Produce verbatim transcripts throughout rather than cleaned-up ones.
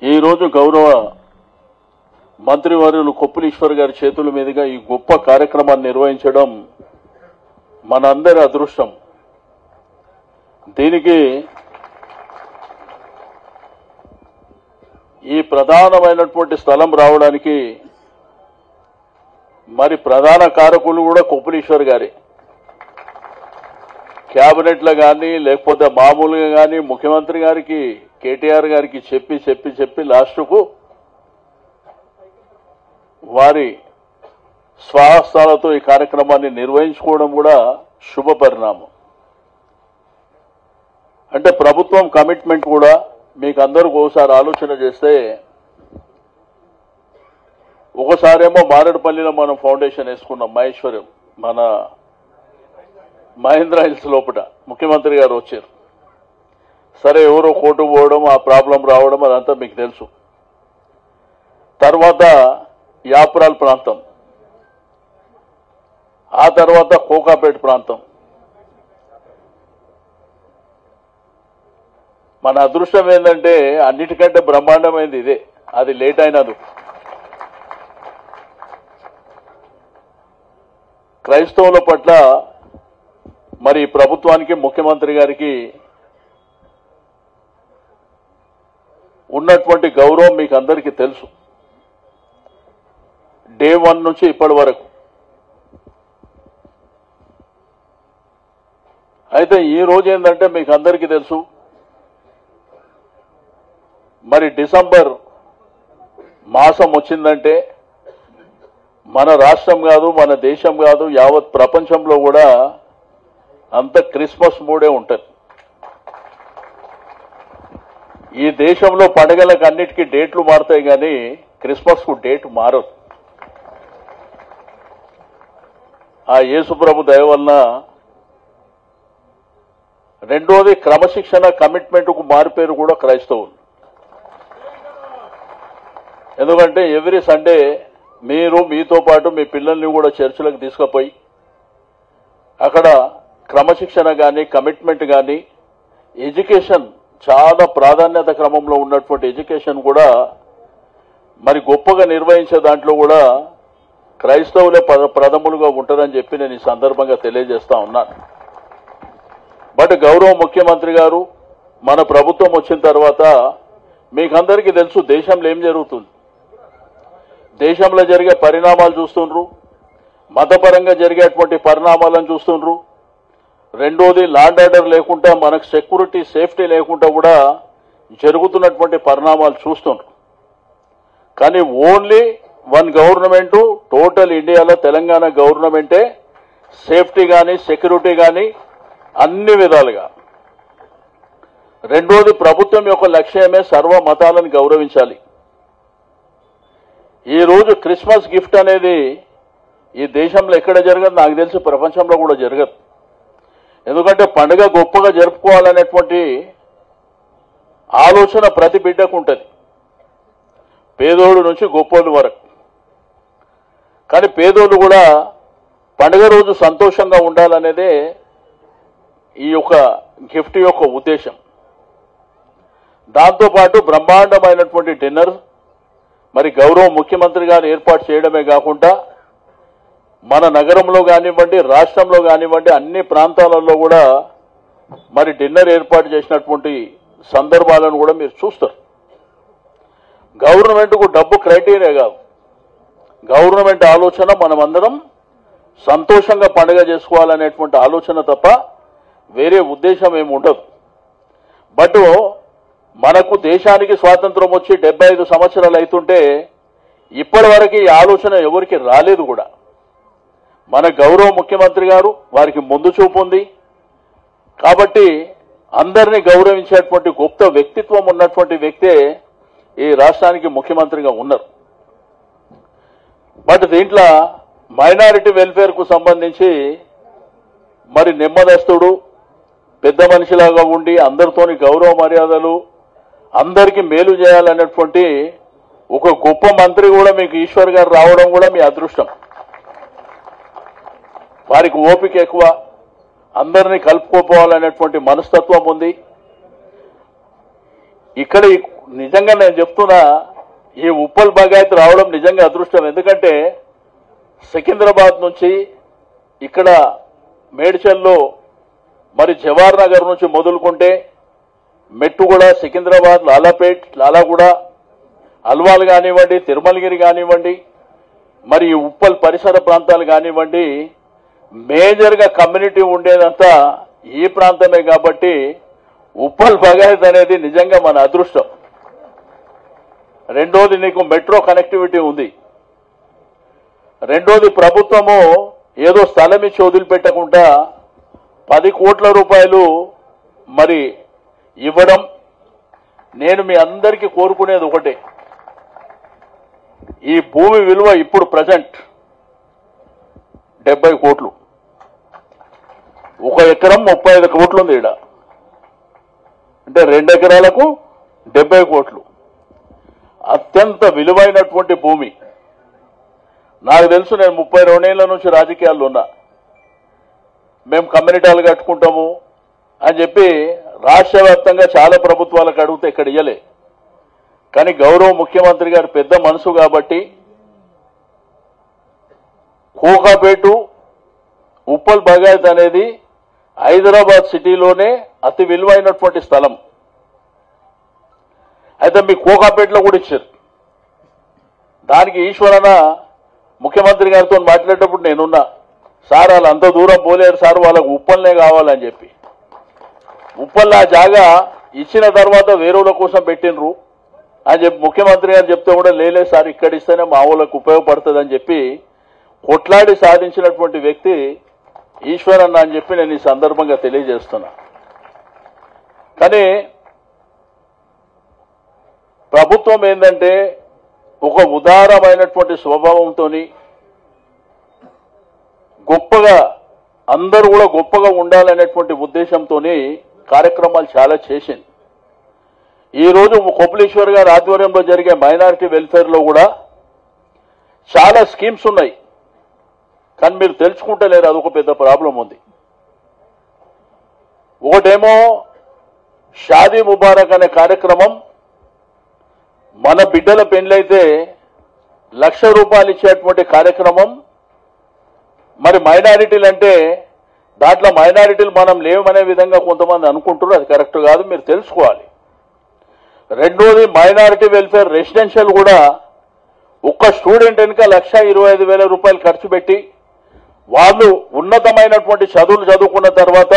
ఈ రోజు గౌరవ మంత్రివర్యులు కొప్పులీశ్వర్ గారి చేతుల మీదుగా ఈ గొప్ప కార్యక్రమాన్ని నిర్వహించడం మనందరి అదృష్టం. దీనికి ఈ ప్రధానమైనటువంటి స్థలం రావడానికి మరి ప్రధాన కారకులు కూడా కొప్పులీశ్వర్ గారి క్యాబినెట్లో కానీ లేకపోతే మామూలుగా కానీ ముఖ్యమంత్రి గారికి కేటీఆర్ గారికి చెప్పి చెప్పి చెప్పి లాస్ట్కు వారి స్వహస్తాలతో ఈ కార్యక్రమాన్ని నిర్వహించుకోవడం కూడా శుభ పరిణామం. అంటే ప్రభుత్వం కమిట్మెంట్ కూడా మీకు అందరూ ఒకసారి ఆలోచన చేస్తే ఒకసారేమో మారేడుపల్లిలో మనం ఫౌండేషన్ వేసుకున్నాం మహేశ్వరం మన మహేంద్ర హిల్స్ లోపల ముఖ్యమంత్రి గారు వచ్చారు. సరే ఎవరో కోర్టు పోవడం ఆ ప్రాబ్లం రావడం అదంతా మీకు తెలుసు. తర్వాత యాపురాల్ ప్రాంతం, ఆ తర్వాత కోకాపేట ప్రాంతం. మన అదృష్టం ఏంటంటే అన్నిటికంటే బ్రహ్మాండమైంది ఇదే, అది లేట్ అయినదు. క్రైస్తవుల పట్ల మరి ప్రభుత్వానికి ముఖ్యమంత్రి గారికి ఉన్నటువంటి గౌరవం మీకు అందరికీ తెలుసు. డే వన్ నుంచి ఇప్పటి వరకు అయితే ఈ రోజు ఏంటంటే మీకు అందరికీ తెలుసు మరి డిసెంబర్ మాసం వచ్చిందంటే మన రాష్ట్రం కాదు మన దేశం కాదు యావత్ ప్రపంచంలో కూడా అంత క్రిస్మస్ మూడే ఉంటుంది. ఈ దేశంలో పండుగలకు అన్నిటికీ డేట్లు మారుతాయి కానీ క్రిస్మస్కు డేట్ మారదు. ఆ యేసుప్రభు దయ వలన రెండోది క్రమశిక్షణ కమిట్మెంట్కు మారిపేరు కూడా క్రైస్తవులు. ఎందుకంటే ఎవ్రీ సండే మీరు మీతో పాటు మీ పిల్లల్ని కూడా చర్చిలకు తీసుకుపోయి అక్కడ క్రమశిక్షణ కానీ కమిట్మెంట్ కానీ ఎడ్యుకేషన్ చాలా ప్రాధాన్యత క్రమంలో ఉన్నటువంటి ఎడ్యుకేషన్ కూడా మరి గొప్పగా నిర్వహించే దాంట్లో కూడా క్రైస్తవులే ప్రథములుగా ఉంటారని చెప్పి నేను ఈ సందర్భంగా తెలియజేస్తా ఉన్నాను. బట్ గౌరవ ముఖ్యమంత్రి గారు మన ప్రభుత్వం వచ్చిన తర్వాత మీకందరికీ తెలుసు దేశంలో ఏం జరుగుతుంది, దేశంలో జరిగే పరిణామాలు చూస్తుండ్రు, మతపరంగా జరిగేటువంటి పరిణామాలను చూస్తుండ్రు. రెండోది లాండ్ ఆర్డర్ లేకుండా మనకు సెక్యూరిటీ సేఫ్టీ లేకుండా కూడా జరుగుతున్నటువంటి పరిణామాలు చూస్తుండ్రు. కానీ ఓన్లీ వన్ గవర్నమెంటు టోటల్ ఇండియాలో తెలంగాణ గవర్నమెంటే సేఫ్టీ కానీ సెక్యూరిటీ కానీ అన్ని విధాలుగా. రెండోది ప్రభుత్వం యొక్క లక్ష్యమే సర్వ మతాలను గౌరవించాలి. ఈరోజు క్రిస్మస్ గిఫ్ట్ అనేది ఈ దేశంలో ఎక్కడ జరగదు, నాకు తెలిసి ప్రపంచంలో కూడా జరగదు. ఎందుకంటే పండుగ గొప్పగా జరుపుకోవాలనేటువంటి ఆలోచన ప్రతి బిడ్డకు ఉంటుంది, పేదోడు నుంచి గొప్పోళ్ళు వరకు. కానీ పేదోళ్ళు కూడా పండుగ రోజు సంతోషంగా ఉండాలనేదే ఈ యొక్క గిఫ్ట్ యొక్క ఉద్దేశం. దాంతోపాటు బ్రహ్మాండమైనటువంటి డిన్నర్ మరి గౌరవ ముఖ్యమంత్రి గారు ఏర్పాటు చేయడమే కాకుండా మన నగరంలో కానివ్వండి రాష్ట్రంలో కానివ్వండి అన్ని ప్రాంతాలలో కూడా మరి డిన్నర్ ఏర్పాటు చేసినటువంటి సందర్భాలను కూడా మీరు చూస్తారు. గవర్నమెంట్కు డబ్బు క్రైటీరియా కాదు, గవర్నమెంట్ ఆలోచన మనం అందరం సంతోషంగా పండుగ చేసుకోవాలనేటువంటి ఆలోచన తప్ప వేరే ఉద్దేశం ఏమి ఉండదు. బట్ మనకు దేశానికి స్వాతంత్రం వచ్చి డెబ్బై ఐదు సంవత్సరాలు అవుతుంటే ఇప్పటి వరకు ఈ ఆలోచన ఎవరికి రాలేదు కూడా. మన గౌరవ ముఖ్యమంత్రి గారు వారికి ముందు చూపు ఉంది కాబట్టి అందరినీ గౌరవించేటువంటి గొప్ప వ్యక్తిత్వం ఉన్నటువంటి వ్యక్తే ఈ రాష్ట్రానికి ముఖ్యమంత్రిగా ఉన్నారు. బట్ దీంట్లో మైనారిటీ వెల్ఫేర్కు సంబంధించి మరి నెమ్మదస్తుడు పెద్ద మనిషిలాగా ఉండి అందరితోని గౌరవ మర్యాదలు అందరికీ మేలు చేయాలనేటువంటి ఒక గొప్ప మంత్రి కూడా మీకు ఈశ్వర్ గారు రావడం కూడా మీ అదృష్టం. వారికి ఓపిక ఎక్కువ, అందరినీ కలుపుకోపోవాలనేటువంటి మనస్తత్వం ఉంది. ఇక్కడ నిజంగా నేను చెప్తున్నా ఈ ఉప్పల్ బగాయత్ రావడం నిజంగా అదృష్టం. ఎందుకంటే సికింద్రాబాద్ నుంచి ఇక్కడ మేడ్చల్లో మరి జవహర్ నగర్ నుంచి మొదలుకుంటే మెట్టుగూడ, సికింద్రాబాద్, లాలాపేట్, లాలాగూడ, అల్వాల్ కానివ్వండి, తిరుమలగిరి కానివ్వండి, మరి ఉప్పల్ పరిసర ప్రాంతాలు కానివ్వండి, మేజర్గా కమ్యూనిటీ ఉండేదంతా ఈ ప్రాంతమే. కాబట్టి ఉప్పల్ బగాయత్ అనేది నిజంగా మన అదృష్టం. రెండోది నీకు మెట్రో కనెక్టివిటీ ఉంది. రెండోది ప్రభుత్వము ఏదో స్థలం ఇచ్చి వదిలిపెట్టకుండా పది కోట్ల రూపాయలు మరి ఇవ్వడం. నేను మీ అందరికీ కోరుకునేది ఒకటే, ఈ భూమి విలువ ఇప్పుడు ప్రజెంట్ డెబ్బై కోట్లు, ఒక ఎకరం ముప్పై ఐదు కోట్లు ఉంది. ఇక్కడ అంటే రెండు ఎకరాలకు డెబ్బై కోట్లు అత్యంత విలువైనటువంటి భూమి. నాకు తెలుసు, నేను ముప్పై రెండేళ్ల నుంచి రాజకీయాల్లో ఉన్నా. మేము కమ్యూనిటీలు కట్టుకుంటాము అని చెప్పి రాష్ట్ర వ్యాప్తంగా చాలా ప్రభుత్వాలకు అడిగితే ఇక్కడ ఇయ్యలే. కానీ గౌరవ ముఖ్యమంత్రి గారు పెద్ద మనసు కాబట్టి కోకాపేటు ఉప్పల్ బగాయత్ అనేది హైదరాబాద్ సిటీలోనే అతి విలువైనటువంటి స్థలం. అయితే మీ కోకాపేటలో కూడా ఇచ్చారు. దానికి ఈశ్వరన్న ముఖ్యమంత్రి గారితో మాట్లాడేటప్పుడు నేనున్నా, సార్ వాళ్ళు అంత దూరం పోలేరు సార్, వాళ్ళకు ఉప్పల్నే కావాలని చెప్పి. ఉప్పల్ ఆ జాగా ఇచ్చిన తర్వాత వేరేల కోసం పెట్టినరు అని చెప్పి ముఖ్యమంత్రి గారు చెప్తే కూడా లేలే సార్ ఇక్కడ ఇస్తేనే మా వాళ్ళకు ఉపయోగపడుతుంది అని చెప్పి కొట్లాడి సాధించినటువంటి వ్యక్తి ఈశ్వరన్న అని చెప్పి నేను ఈ సందర్భంగా తెలియజేస్తున్నా. కానీ ప్రభుత్వం ఏంటంటే ఒక ఉదారమైనటువంటి స్వభావంతో గొప్పగా అందరూ కూడా గొప్పగా ఉండాలనేటువంటి ఉద్దేశంతో కార్యక్రమాలు చాలా చేసింది. ఈరోజు కొప్పులేశ్వర్ గారి ఆధ్వర్యంలో జరిగే మైనారిటీ వెల్ఫేర్లో కూడా చాలా స్కీమ్స్ ఉన్నాయి. కానీ మీరు తెలుసుకుంటలేరు, అదొక పెద్ద ప్రాబ్లం ఉంది. ఒకటేమో షాదీ ముబారక్ అనే కార్యక్రమం, మన బిడ్డల పెళ్ళైతే లక్ష రూపాయలు ఇచ్చేటువంటి కార్యక్రమం. మరి మైనారిటీలు అంటే దాంట్లో మైనారిటీలు మనం లేవమనే విధంగా కొంతమంది అనుకుంటారు, అది కరెక్ట్ కాదు, మీరు తెలుసుకోవాలి. రెండోది మైనారిటీ వెల్ఫేర్ రెసిడెన్షియల్ కూడా ఒక్క స్టూడెంట్ వెనుక లక్ష ఇరవై ఐదు వేల రూపాయలు ఖర్చు పెట్టి వాళ్ళు ఉన్నతమైనటువంటి చదువులు చదువుకున్న తర్వాత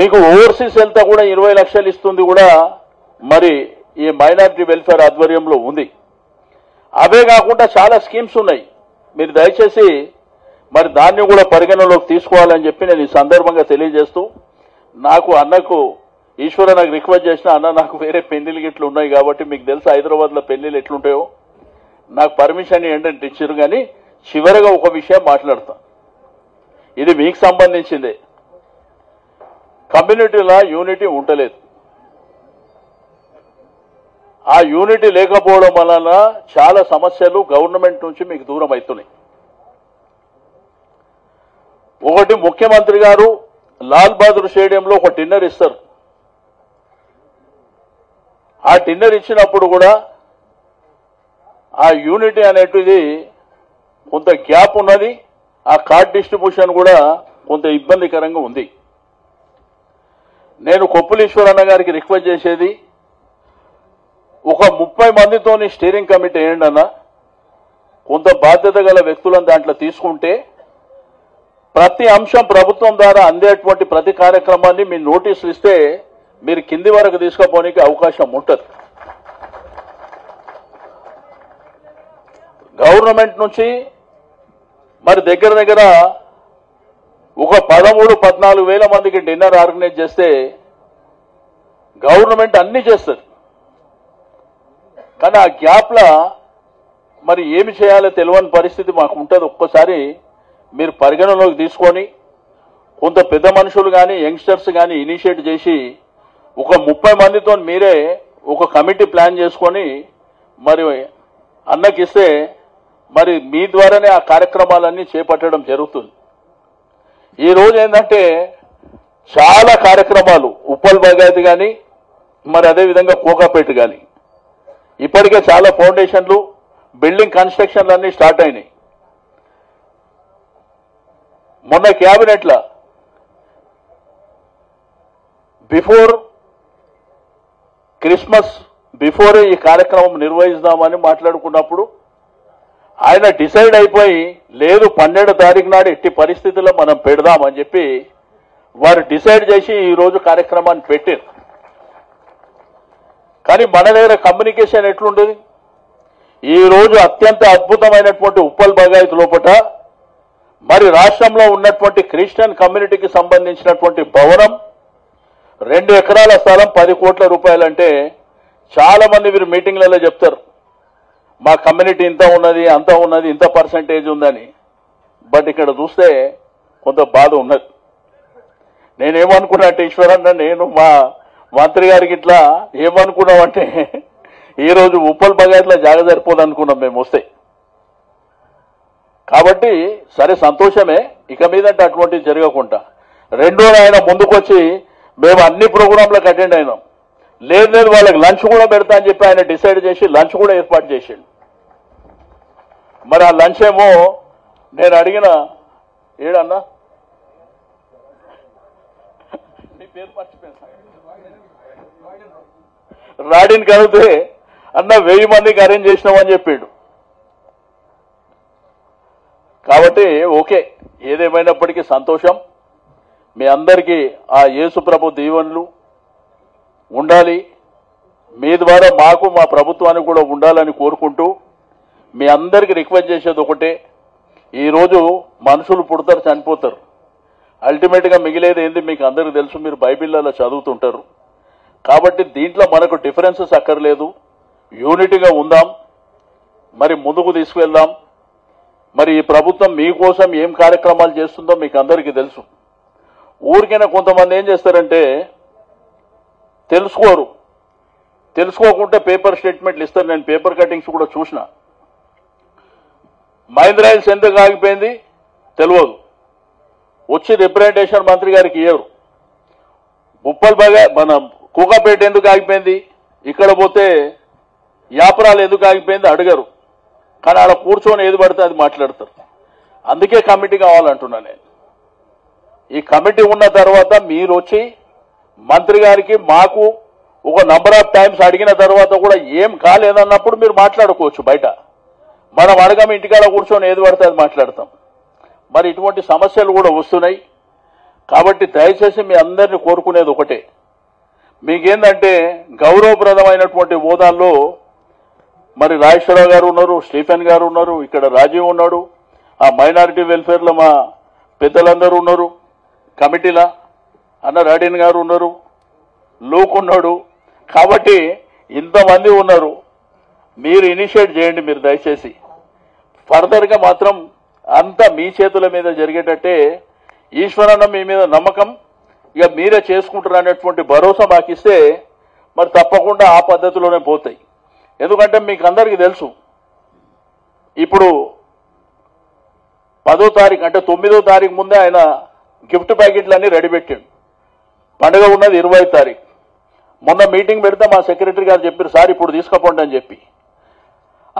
మీకు ఓవర్సీస్ వెళ్తే కూడా ఇరవై లక్షలు ఇస్తుంది కూడా మరి ఈ మైనారిటీ వెల్ఫేర్ ఆధ్వర్యంలో ఉంది. అవే కాకుండా చాలా స్కీమ్స్ ఉన్నాయి, మీరు దయచేసి మరి దాన్ని కూడా పరిగణలోకి తీసుకోవాలని చెప్పి నేను ఈ సందర్భంగా తెలియజేస్తూ, నాకు అన్నకు ఈశ్వర నాకు రిక్వెస్ట్ చేసిన, అన్న నాకు వేరే పెళ్లిళ్ళు గిట్లు ఉన్నాయి కాబట్టి మీకు తెలుసు హైదరాబాద్లో పెళ్లిళ్ళు ఎట్లుంటాయో, నాకు పర్మిషన్ ఏంటంటే ఇచ్చారు. కానీ చివరిగా ఒక విషయం మాట్లాడతాను, ఇది మీకు సంబంధించిందే. కమ్యూనిటీలో యూనిటీ ఉండలేదు. ఆ యూనిటీ లేకపోవడం వలన చాలా సమస్యలు గవర్నమెంట్ నుంచి మీకు దూరం అవుతున్నాయి. ఒకటి ముఖ్యమంత్రి గారు లాల్ బహదూర్ స్టేడియంలో ఒక డిన్నర్ ఇస్తారు. ఆ డిన్నర్ ఇచ్చినప్పుడు కూడా ఆ యూనిటీ అనేటిది కొంత గ్యాప్ ఉన్నది. ఆ కార్డ్ డిస్ట్రిబ్యూషన్ కూడా కొంత ఇబ్బందికరంగా ఉంది. నేను కొప్పులేశ్వర్ అన్న గారికి రిక్వెస్ట్ చేసేది, ఒక ముప్పై మందితోని స్టీరింగ్ కమిటీ వేయండి అన్న, కొంత బాధ్యత గల వ్యక్తులను దాంట్లో తీసుకుంటే ప్రతి అంశం ప్రభుత్వం ద్వారా అందేటువంటి ప్రతి కార్యక్రమాన్ని మీ నోటీసులు ఇస్తే మీరు కింది వరకు తీసుకుపోనికి అవకాశం ఉంటుంది. గవర్నమెంట్ నుంచి మరి దగ్గర దగ్గర ఒక పదమూడు పద్నాలుగు వేల మందికి డిన్నర్ ఆర్గనైజ్ చేస్తే గవర్నమెంట్ అన్నీ చేస్తారు. కానీ ఆ గ్యాప్లా మరి ఏమి చేయాలో తెలియని పరిస్థితి మాకు ఉంటుంది. ఒక్కసారి మీరు పరిగణలోకి తీసుకొని కొంత పెద్ద మనుషులు కానీ యంగ్స్టర్స్ కానీ ఇనిషియేట్ చేసి ఒక ముప్పై మందితో మీరే ఒక కమిటీ ప్లాన్ చేసుకొని మరి అన్నకిస్తే మరి మీ ద్వారానే ఆ కార్యక్రమాలన్నీ చేపట్టడం జరుగుతుంది. ఈరోజు ఏంటంటే చాలా కార్యక్రమాలు ఉప్పల్ బగాయత్ కానీ మరి అదే విధంగా కోకాపేట గాని ఇప్పటికే చాలా ఫౌండేషన్లు బిల్డింగ్ కన్స్ట్రక్షన్లు అన్ని స్టార్ట్ అయినాయి. మొన్న క్యాబినెట్ లా బిఫోర్ క్రిస్మస్ బిఫోర్ ఈ కార్యక్రమం నిర్వహిస్తామని మాట్లాడుకున్నప్పుడు ఆయన డిసైడ్ అయిపోయి లేదు పన్నెండో తారీఖు నాడు ఎట్టి పరిస్థితుల్లో మనం పెడదామని చెప్పి వారు డిసైడ్ చేసి ఈ రోజు కార్యక్రమాన్ని పెట్టారు. కానీ మన దగ్గర కమ్యూనికేషన్ ఎట్లుండేది, ఈ రోజు అత్యంత అద్భుతమైనటువంటి ఉప్పల్ బగాయత్ లోపట మరి రాష్ట్రంలో ఉన్నటువంటి క్రిస్టియన్ కమ్యూనిటీకి సంబంధించినటువంటి భవనం రెండు ఎకరాల స్థలం పది కోట్ల రూపాయలంటే చాలా మంది వీరు మీటింగ్లలో చెప్తారు మా కమ్యూనిటీ ఇంత ఉన్నది అంత ఉన్నది ఇంత పర్సంటేజ్ ఉందని. బట్ ఇక్కడ చూస్తే కొంత బాధ ఉన్నది. నేనేమనుకున్నా అంటే ఈశ్వరన్న నేను మా మంత్రి గారికి ఇట్లా ఏమనుకున్నామంటే ఈరోజు ఉప్పల్ బగాయత్లా జాగ సరిపోదనుకున్నాం మేము వస్తే. కాబట్టి సరే సంతోషమే, ఇక మీదంటే అటువంటివి జరగకుండా. రెండో ఆయన ముందుకొచ్చి మేము అన్ని ప్రోగ్రాంలకు అటెండ్ అయినాం, లేదు లేదు వాళ్ళకి లంచ్ కూడా పెడతా అని చెప్పి ఆయన డిసైడ్ చేసి లంచ్ కూడా ఏర్పాటు చేసిండు. మరి ఆ లంచ్ ఏమో నేను అడిగిన ఏడన్నా రాడిని కలిగితే అన్న వెయ్యి మందికి అరేంజ్ చేసినామని చెప్పాడు. కాబట్టి ఓకే, ఏదేమైనప్పటికీ సంతోషం. మీ అందరికీ ఆ యేసు ప్రభు దీవెనలు ఉండాలి, మీ ద్వారా మాకు మా ప్రభుత్వానికి కూడా ఉండాలని కోరుకుంటూ మీ అందరికీ రిక్వెస్ట్ చేసేది ఒకటే, ఈరోజు మనుషులు పుడతారు చనిపోతారు, అల్టిమేట్గా మిగిలేది ఏంది మీకు అందరికీ తెలుసు, మీరు బైబిల్లో చదువుతుంటారు. కాబట్టి దీంట్లో మనకు డిఫరెన్సెస్ అక్కర్లేదు, యూనిటీగా ఉందాం, మరి ముందుకు తీసుకువెళ్దాం. మరి ఈ ప్రభుత్వం మీకోసం ఏం కార్యక్రమాలు చేస్తుందో మీకు అందరికీ తెలుసు. ఊరికైనా కొంతమంది ఏం చేస్తారంటే తెలుసుకోరు, తెలుసుకోకుంటే పేపర్ స్టేట్మెంట్లు ఇస్తారు. నేను పేపర్ కటింగ్స్ కూడా చూసిన. మహేంద్ర హిల్స్ ఎందుకు ఆగిపోయింది తెలియదు, వచ్చి రిప్రజెంటేషన్ మంత్రి గారికి ఇవ్వరు. ఉప్పల్ బగా మన కూకపేట ఎందుకు ఆగిపోయింది, ఇక్కడ పోతే యాపరాలు ఎందుకు ఆగిపోయింది అడగరు. కానీ అలా కూర్చొని ఏది పడితే అది మాట్లాడతారు. అందుకే కమిటీ కావాలంటున్నా నేను. ఈ కమిటీ ఉన్న తర్వాత మీరు వచ్చి మంత్రి గారికి మాకు ఒక నంబర్ ఆఫ్ టైమ్స్ అడిగిన తర్వాత కూడా ఏం కాలేదన్నప్పుడు మీరు మాట్లాడుకోవచ్చు. బయట మనం అడగం, ఇంటికాడ కూర్చొని ఏది పడితే అది మాట్లాడతాం. మరి ఇటువంటి సమస్యలు కూడా వస్తున్నాయి. కాబట్టి దయచేసి మీ అందరిని కోరుకునేది ఒకటే, మీకేందంటే గౌరవప్రదమైనటువంటి హోదాల్లో మరి రాజేశ్వరరావు గారు ఉన్నారు, స్టీఫెన్ గారు ఉన్నారు, ఇక్కడ రాజీవ్ ఉన్నాడు, ఆ మైనారిటీ వెల్ఫేర్లో మా పెద్దలందరూ ఉన్నారు, కమిటీలా అన్న రాడిన్ గారు ఉన్నారు, లూక్ ఉన్నాడు. కాబట్టి ఇంతమంది ఉన్నారు, మీరు ఇనిషియేట్ చేయండి. మీరు దయచేసి ఫర్దర్గా మాత్రం అంతా మీ చేతుల మీద జరిగేటట్టే, ఈశ్వరన్న మీ మీద నమ్మకం, ఇక మీరే చేసుకుంటారు అనేటువంటి భరోసా మాకిస్తే మరి తప్పకుండా ఆ పద్ధతిలోనే పోతాయి. ఎందుకంటే మీకు అందరికీ తెలుసు, ఇప్పుడు పదో తారీఖు అంటే తొమ్మిదో తారీఖు ముందే ఆయన గిఫ్ట్ ప్యాకెట్లన్నీ రెడీ పెట్టాడు. పండుగ ఉన్నది ఇరవై తారీఖు. మొన్న మీటింగ్ పెడితే మా సెక్రటరీ గారు చెప్పారు సార్ ఇప్పుడు తీసుకుపోండి అని చెప్పి.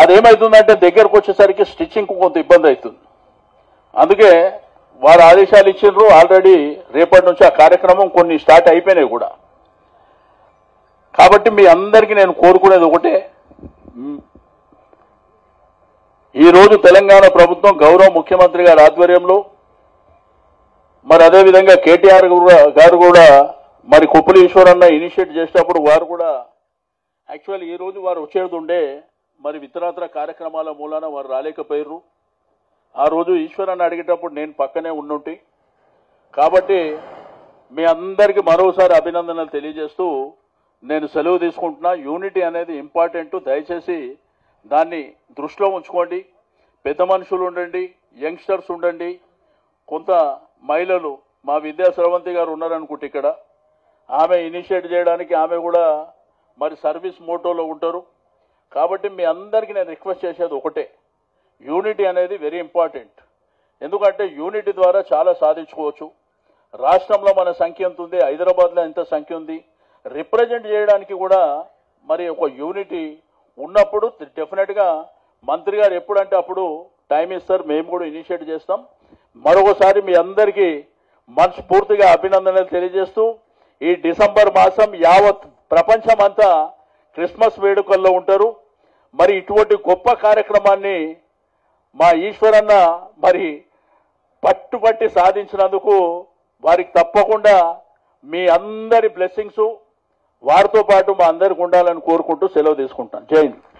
అదేమవుతుందంటే దగ్గరకు వచ్చేసరికి స్టిచ్చింగ్కు కొంత ఇబ్బంది అవుతుంది. అందుకే వారు ఆదేశాలు ఇచ్చిండ్రు, ఆల్రెడీ రేపటి నుంచి ఆ కార్యక్రమం కొన్ని స్టార్ట్ అయిపోయినాయి కూడా. కాబట్టి మీ అందరికీ నేను కోరుకునేది ఒకటే, ఈరోజు తెలంగాణ ప్రభుత్వం గౌరవ ముఖ్యమంత్రి గారి ఆధ్వర్యంలో మరి అదేవిధంగా కేటీఆర్ గారు కూడా మరి కొప్పుల ఈశ్వరన్న ఇనిషియేట్ చేసేటప్పుడు వారు కూడా యాక్చువల్ ఈరోజు వారు వచ్చేది ఉండే, మరి ఇతరత్ర కార్యక్రమాల మూలాన వారు రాలేకపోయారు. ఆ రోజు ఈశ్వరన్న అడిగేటప్పుడు నేను పక్కనే ఉండుంటే. కాబట్టి మీ అందరికీ మరోసారి అభినందనలు తెలియజేస్తూ నేను సెలవు తీసుకుంటున్నా. యూనిటీ అనేది ఇంపార్టెంట్, దయచేసి దాన్ని దృష్టిలో ఉంచుకోండి. పెద్ద మనుషులు ఉండండి, యంగ్స్టర్స్ ఉండండి, కొంత మహిళలు, మా విద్యా శ్రవంతి గారు ఉన్నారనుకుంటే ఇక్కడ, ఆమె ఇనిషియేట్ చేయడానికి ఆమె కూడా మరి సర్వీస్ మోటోలో ఉంటారు. కాబట్టి మీ అందరికీ నేను రిక్వెస్ట్ చేసేది ఒకటే, యూనిటీ అనేది వెరీ ఇంపార్టెంట్. ఎందుకంటే యూనిటీ ద్వారా చాలా సాధించుకోవచ్చు. రాష్ట్రంలో మన సంఖ్య ఎంత ఉంది, హైదరాబాద్లో ఎంత సంఖ్య ఉంది, రిప్రజెంట్ చేయడానికి కూడా మరి ఒక యూనిటీ ఉన్నప్పుడు డెఫినెట్ గా మంత్రి గారు ఎప్పుడంటే అప్పుడు టైం ఇస్తారు, మేము కూడా ఇనిషియేట్ చేస్తాం. మరొకసారి మీ అందరికీ మనస్ఫూర్తిగా అభినందనలు తెలియజేస్తూ ఈ డిసెంబర్ మాసం యావత్ ప్రపంచమంతా క్రిస్మస్ వేడుకల్లో ఉంటారు. మరి ఇటువంటి గొప్ప కార్యక్రమాన్ని మా ఈశ్వరన్న మరి పట్టుబట్టి సాధించినందుకు వారికి తప్పకుండా మీ అందరి బ్లెస్సింగ్స్ వారితో పాటు మా అందరికి ఉండాలని కోరుకుంటూ సెలవు తీసుకుంటాను. జై హింద్.